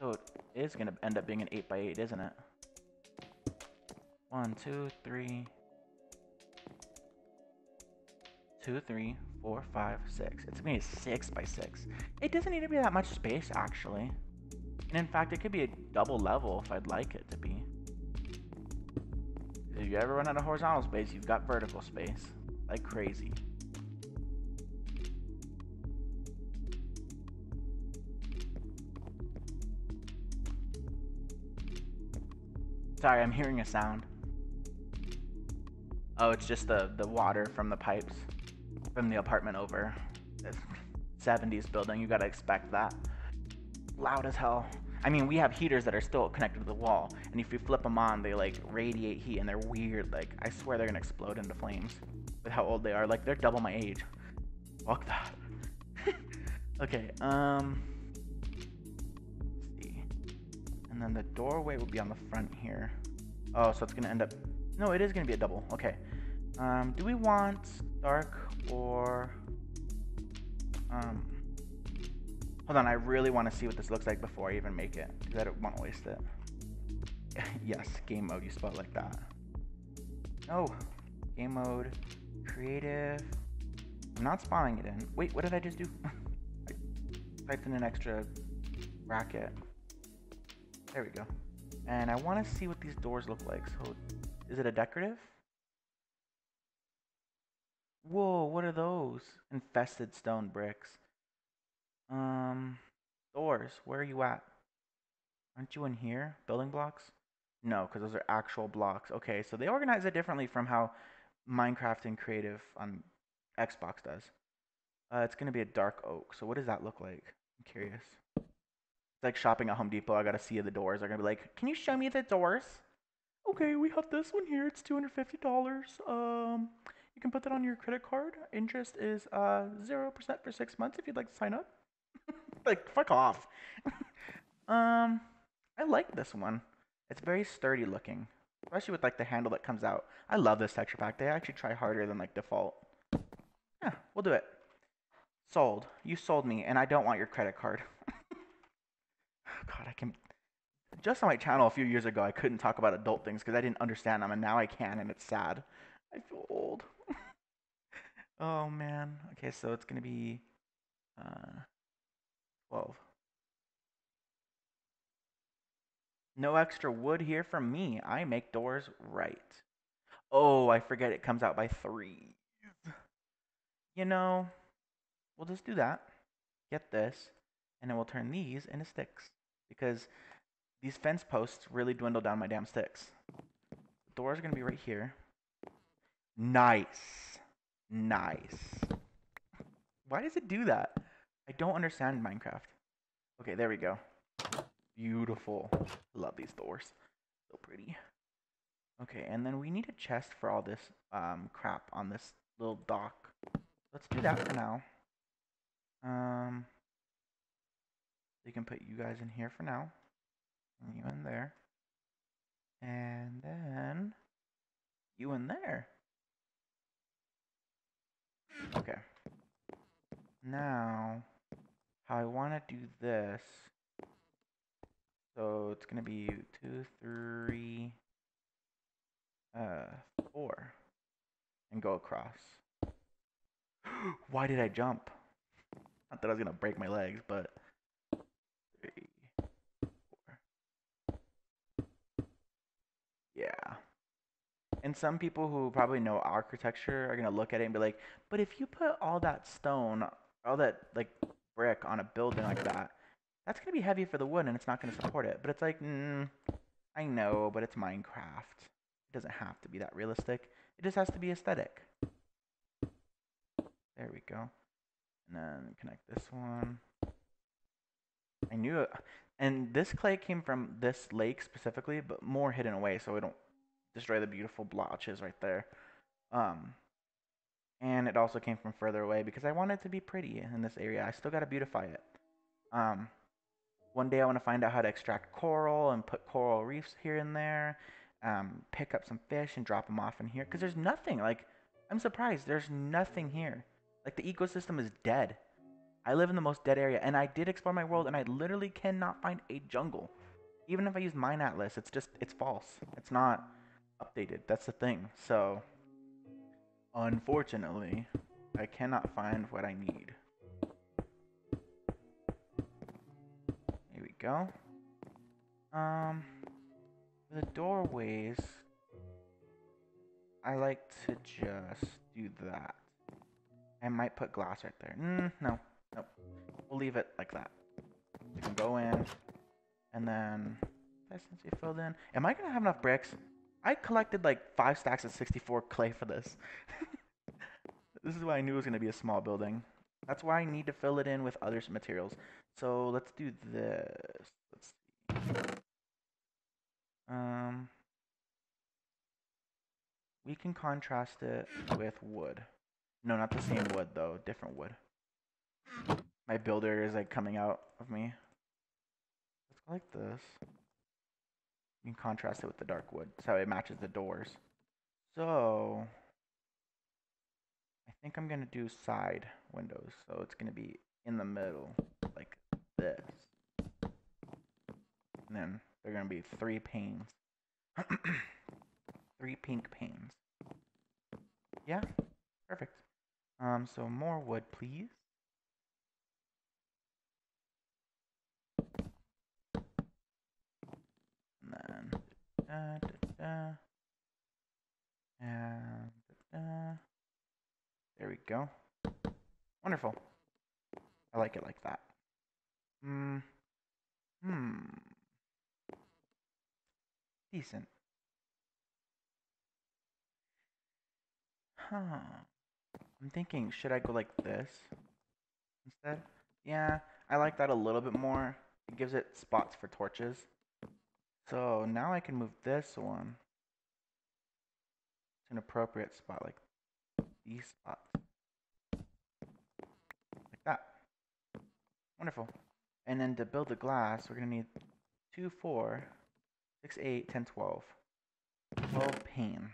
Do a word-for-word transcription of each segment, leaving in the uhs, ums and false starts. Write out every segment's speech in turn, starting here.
So it is gonna end up being an eight by eight, isn't it? One, two, three, two, three, four, five, six. It's gonna be a six by six. It doesn't need to be that much space, actually. And in fact, it could be a double level if I'd like it to be. If you ever run out of horizontal space, you've got vertical space. Like crazy. Sorry, I'm hearing a sound. Oh, it's just the, the water from the pipes. From the apartment over. This seventies building, you gotta expect that. Loud as hell. I mean, we have heaters that are still connected to the wall, and if you flip them on, they like radiate heat, and they're weird. Like, I swear they're gonna explode into flames with how old they are. Like, they're double my age. Fuck that. Okay, um, let's see. And then the doorway will be on the front here. Oh, so it's gonna end up, no, it is gonna be a double. Okay. Um, do we want dark or, um, hold on, I really want to see what this looks like before I even make it, because I don't want to waste it. Yes, game mode, you spell it like that. No, game mode, creative. I'm not spawning it in. Wait, what did I just do? I typed in an extra bracket. There we go. And I want to see what these doors look like. So, is it a decorative? Whoa, what are those? Infested stone bricks. Um, doors, where are you at? Aren't you in here? Building blocks? No, because those are actual blocks. Okay, so they organize it differently from how Minecraft and Creative on Xbox does. Uh, it's going to be a dark oak. So what does that look like? I'm curious. It's like shopping at Home Depot. I got to see the doors. They're going to be like, can you show me the doors? Okay, we have this one here. It's two hundred fifty dollars. Um, you can put that on your credit card. Interest is uh zero percent for six months if you'd like to sign up. Like, fuck off. um, I like this one. It's very sturdy looking, especially with like the handle that comes out. I love this texture pack. They actually try harder than like default. Yeah, we'll do it. Sold. You sold me, and I don't want your credit card. God, I can. Just on my channel a few years ago, I couldn't talk about adult things because I didn't understand them, and now I can, and it's sad. I feel old. Oh man. Okay, so it's gonna be. Uh, twelve. No extra wood here from me. I make doors right. Oh, I forget it comes out by three. You know, we'll just do that. Get this, and then we'll turn these into sticks because these fence posts really dwindle down my damn sticks. The doors are gonna be right here. Nice, nice. Why does it do that? I don't understand Minecraft. Okay, there we go. Beautiful. Love these doors. So pretty. Okay, and then we need a chest for all this um, crap on this little dock. Let's do that for now. Um, we can put you guys in here for now. And you in there. And then you in there. Okay. Now, how I want to do this, so it's going to be two, three, uh, four, and go across. Why did I jump? Not that I was going to break my legs, but three, four. Yeah. And some people who probably know architecture are going to look at it and be like, but if you put all that stone, all that like brick on a building like that, that's going to be heavy for the wood and it's not going to support it. But it's like, mm, I know, but it's Minecraft. It doesn't have to be that realistic. It just has to be aesthetic. There we go. And then connect this one. I knew it. And this clay came from this lake specifically, but more hidden away so we don't destroy the beautiful blotches right there. Um, and it also came from further away because I want it to be pretty in this area. I still got to beautify it. Um, one day I want to find out how to extract coral and put coral reefs here and there. Um, pick up some fish and drop them off in here because there's nothing. Like, I'm surprised. There's nothing here. Like, the ecosystem is dead. I live in the most dead area, and I did explore my world, and I literally cannot find a jungle. Even if I use Mine Atlas, it's just, it's false. It's not updated. That's the thing. So, unfortunately, I cannot find what I need. Here we go. Um, the doorways, I like to just do that. I might put glass right there. Mm, no, nope. We'll leave it like that. We can go in, and then that's essentially filled in. Am I gonna have enough bricks? I collected like five stacks of sixty-four clay for this. This is why I knew it was gonna be a small building. That's why I need to fill it in with other materials. So let's do this. Let's see. Um, we can contrast it with wood. No, not the same wood, though. Different wood. My builder is, like, coming out of me. Let's go like this. You can contrast it with the dark wood. That's how it matches the doors. So, I think I'm going to do side windows. So, it's going to be in the middle, like this. And then, they're going to be three panes. Three pink panes. Yeah? Perfect. Um, so more wood, please. And then, da, da, da, and da, da. There we go. Wonderful. I like it like that. Hmm. Hmm. Decent. Huh. I'm thinking, should I go like this instead? Yeah, I like that a little bit more. It gives it spots for torches. So now I can move this one to an appropriate spot, like these spots. Like that. Wonderful. And then to build the glass, we're going to need two, four, six, eight, ten, twelve. twelve panes.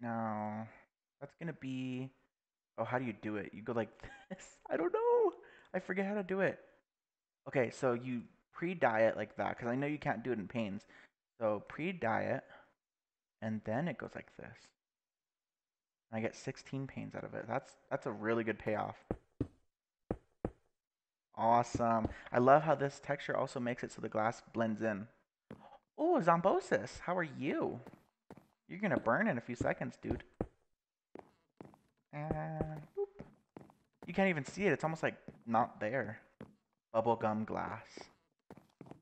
Now... that's gonna be, oh, how do you do it? You go like this? I don't know. I forget how to do it. Okay, so you pre-dye it like that, because I know you can't do it in panes. So pre-dye it, and then it goes like this. And I get sixteen panes out of it. That's that's a really good payoff. Awesome. I love how this texture also makes it so the glass blends in. Oh, Zombosis, how are you? You're gonna burn in a few seconds, dude. And boop. You can't even see it. It's almost like not there. Bubblegum glass.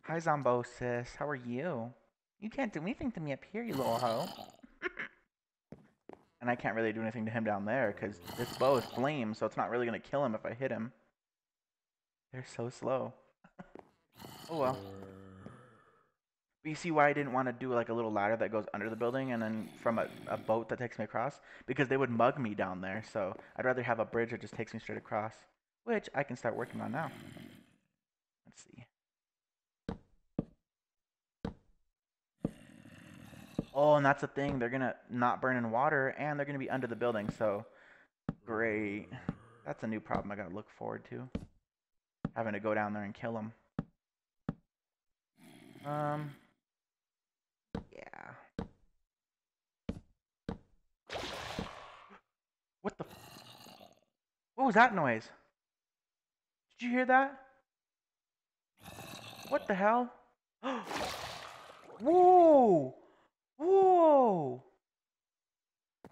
Hi, Zombosis. How are you? You can't do anything to me up here, you little hoe. And I can't really do anything to him down there because this bow is flame, so it's not really going to kill him if I hit him. They're so slow. Oh, well. But you see why I didn't want to do like a little ladder that goes under the building and then from a, a boat that takes me across? Because they would mug me down there, so I'd rather have a bridge that just takes me straight across, which I can start working on now. Let's see. Oh, and that's the thing. They're going to not burn in water, and they're going to be under the building, so great. That's a new problem I got to look forward to, having to go down there and kill them. Um... What the? F what was that noise? Did you hear that? What the hell? Whoa! Whoa!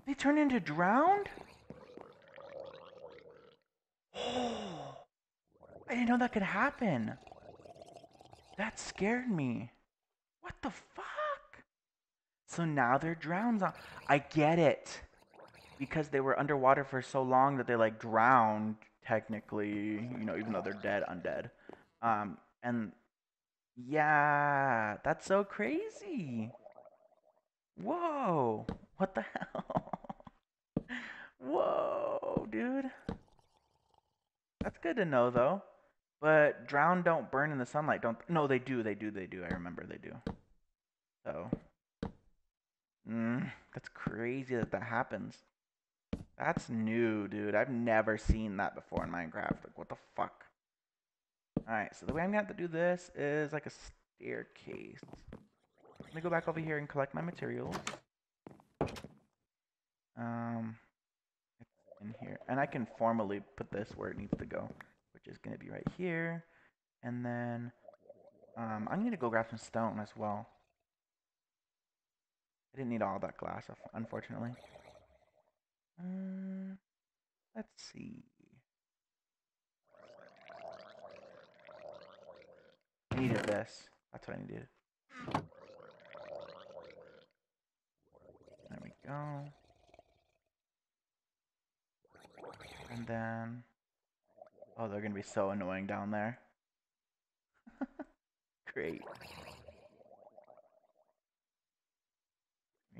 They turned into drowned? Oh! I didn't know that could happen. That scared me. What the fuck? So now they're drowned. On I get it. Because they were underwater for so long that they, like, drowned, technically, you know, even though they're dead, undead. Um, and, yeah, that's so crazy. Whoa. What the hell? Whoa, dude. That's good to know, though. But drown don't burn in the sunlight, don't... No, they do, they do, they do. I remember they do. So, mm, that's crazy that that happens. That's new, dude. I've never seen that before in Minecraft. Like, what the fuck? Alright, so the way I'm gonna have to do this is like a staircase. Let me go back over here and collect my materials. Um, it's in here. And I can formally put this where it needs to go, which is gonna be right here. And then, um, I'm gonna go grab some stone as well. I didn't need all that glass, unfortunately. Um, let's see. I needed this. That's what I needed. There we go. And then... oh, they're gonna be so annoying down there. Great.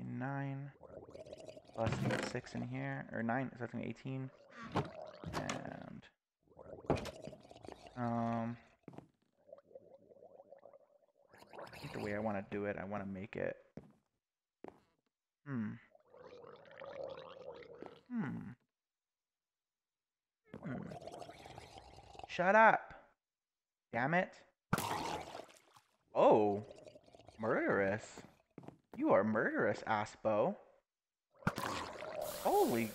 Nine. Plus six in here. Or nine. So that's an eighteen. And... Um... I think the way I want to do it, I want to make it. Hmm. Hmm. Hmm. Shut up! Damn it! Oh, murderous! You are murderous, Aspo. Holy!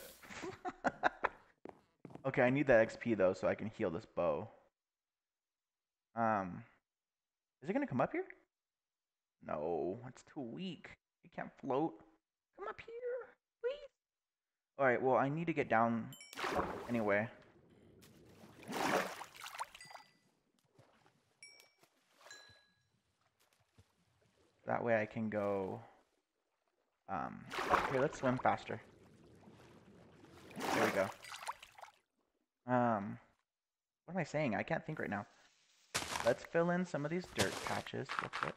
Okay, I need that X P though, so I can heal this bow. Um, is it gonna come up here? No, it's too weak. You can't float. Come up here, please. All right, well, I need to get down anyway. That way I can go... Um, here, let's swim faster. There we go. Um, what am I saying? I can't think right now. Let's fill in some of these dirt patches real quick.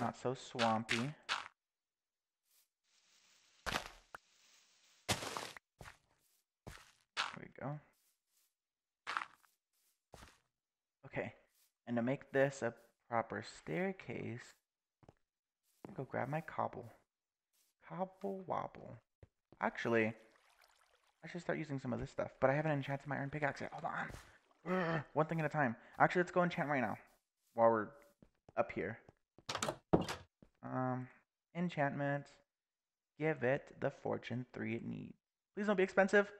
Not so swampy. There we go. Okay, and to make this a proper staircase, I'll go grab my cobble. Cobble wobble. Actually, I should start using some of this stuff, but I haven't enchanted my iron pickaxe yet. Hold on. Urgh, one thing at a time. Actually, let's go enchant right now while we're up here. Um, enchantment. Give it the fortune three it needs. Please don't be expensive.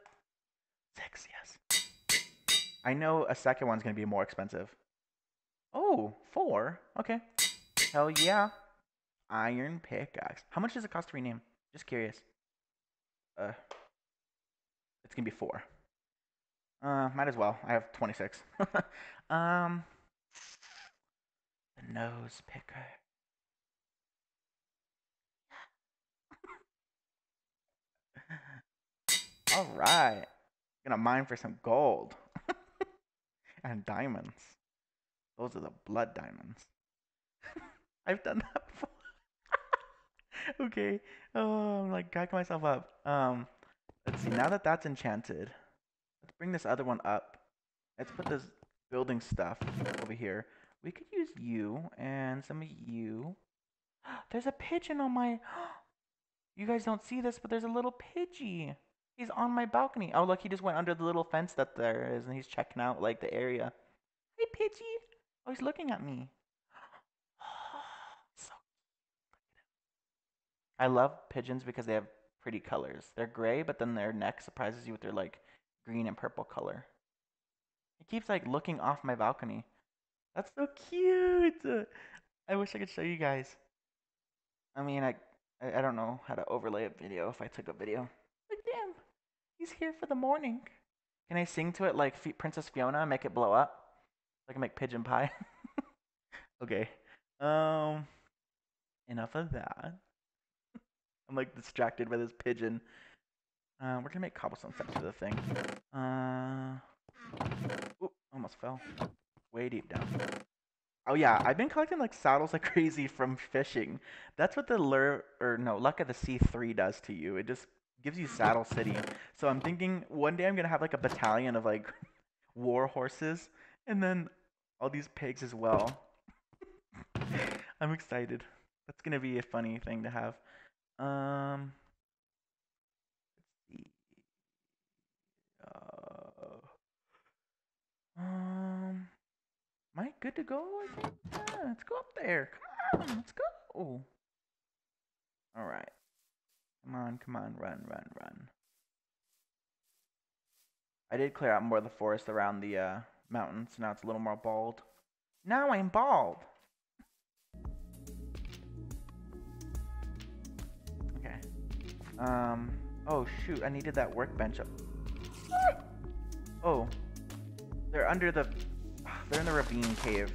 Six, yes. I know a second one's gonna be more expensive. Oh, four. Okay. Hell yeah. Iron pickaxe. How much does it cost to rename? Just curious. Uh, it's gonna be four. Uh, might as well. I have twenty-six. um, the nose picker. Alright, gonna mine for some gold and diamonds. Those are the blood diamonds. I've done that before. Okay, oh, I'm like cracking myself up. Um, let's see, now that that's enchanted, let's bring this other one up. Let's put this building stuff over here. We could use you and some of you. There's a pigeon on my... You guys don't see this, but there's a little pidgey. He's on my balcony. Oh, look, he just went under the little fence that there is, and he's checking out, like, the area. Hey, pidgey. Oh, he's looking at me. So cute. I love pigeons because they have pretty colors. They're gray, but then their neck surprises you with their, like, green and purple color. He keeps, like, looking off my balcony. That's so cute. I wish I could show you guys. I mean, I... I don't know how to overlay a video if I took a video. Like, damn, he's here for the morning. Can I sing to it like F Princess Fiona and make it blow up? I can make pigeon pie. Okay. Um, enough of that. I'm like distracted by this pigeon. Uh, we're going to make cobblestone steps to the thing. Uh, oop, almost fell. Way deep down. Oh yeah, I've been collecting like saddles like crazy from fishing. That's what the lure, or no, luck of the sea three does to you. It just gives you Saddle City. So I'm thinking one day I'm gonna have like a battalion of like war horses, and then all these pigs as well. I'm excited. That's gonna be a funny thing to have. Um, let's see. Uh, um, am I good to go? Yeah, let's go up there. Come on, let's go. All right. Come on, come on, run, run, run. I did clear out more of the forest around the uh, mountains. Now it's a little more bald. Now I'm bald. Okay. Um. Oh shoot! I needed that workbench up. Oh. They're under the. They're in the ravine cave.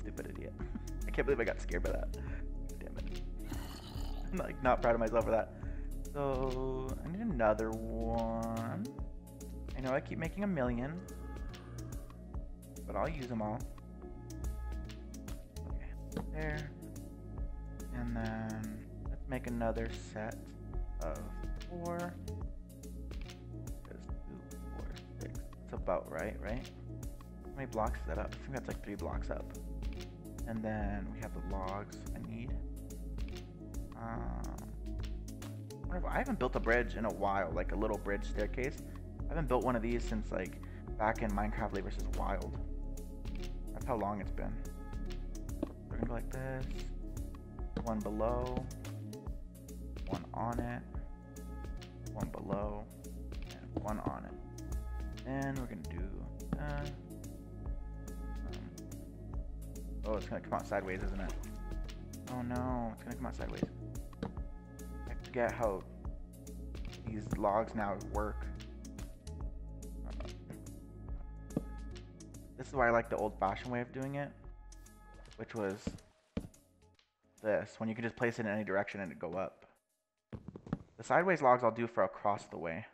Stupid idiot! I can't believe I got scared by that. Damn it! I'm like not proud of myself for that. So I need another one. I know I keep making a million, but I'll use them all. Okay, there. And then let's make another set of four. There's two, four, six. That's about right, right? How many blocks is that up? I think that's like three blocks up. And then we have the logs I need. Um, I haven't built a bridge in a while, like a little bridge staircase. I haven't built one of these since like back in Minecraft versus. Wild. That's how long it's been. We're gonna go like this. One below. One on it. One below. And one on it. And we're gonna do that. Um, oh, it's gonna come out sideways, isn't it? Oh no, it's gonna come out sideways. I forget how these logs now work. Uh-oh. This is why I like the old-fashioned way of doing it, which was this, when you can just place it in any direction and it'd go up. The sideways logs I'll do for across the way.